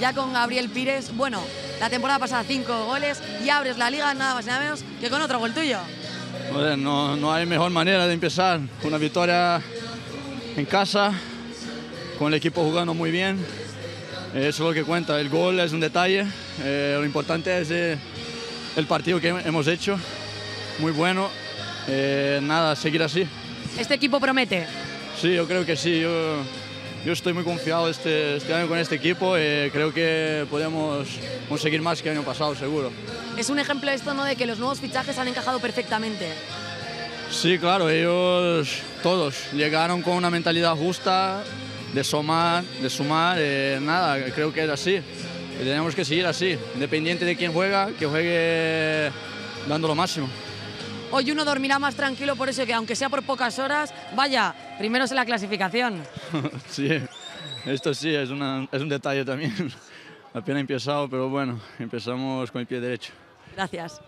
ya con Gabriel Pires. Bueno, la temporada pasada 5 goles y abres la liga nada más y nada menos que con otro gol tuyo. Bueno, no hay mejor manera de empezar. Una victoria en casa, con el equipo jugando muy bien. Eso es lo que cuenta. El gol es un detalle. Lo importante es el partido que hemos hecho. Muy bueno. Nada, seguir así. ¿Este equipo promete? Sí, yo creo que sí. Yo estoy muy confiado este año con este equipo. Creo que podemos conseguir más que el año pasado, seguro. Es un ejemplo esto, ¿no?, de que los nuevos fichajes han encajado perfectamente. Sí, claro. Ellos todos llegaron con una mentalidad justa, de sumar, nada, creo que es así. Tenemos que seguir así, independiente de quién juega, que juegue dando lo máximo. Hoy uno dormirá más tranquilo por eso, que aunque sea por pocas horas, vaya, primeros en la clasificación. Sí, esto sí, es un detalle también. Apenas he empezado, pero bueno, empezamos con el pie derecho. Gracias.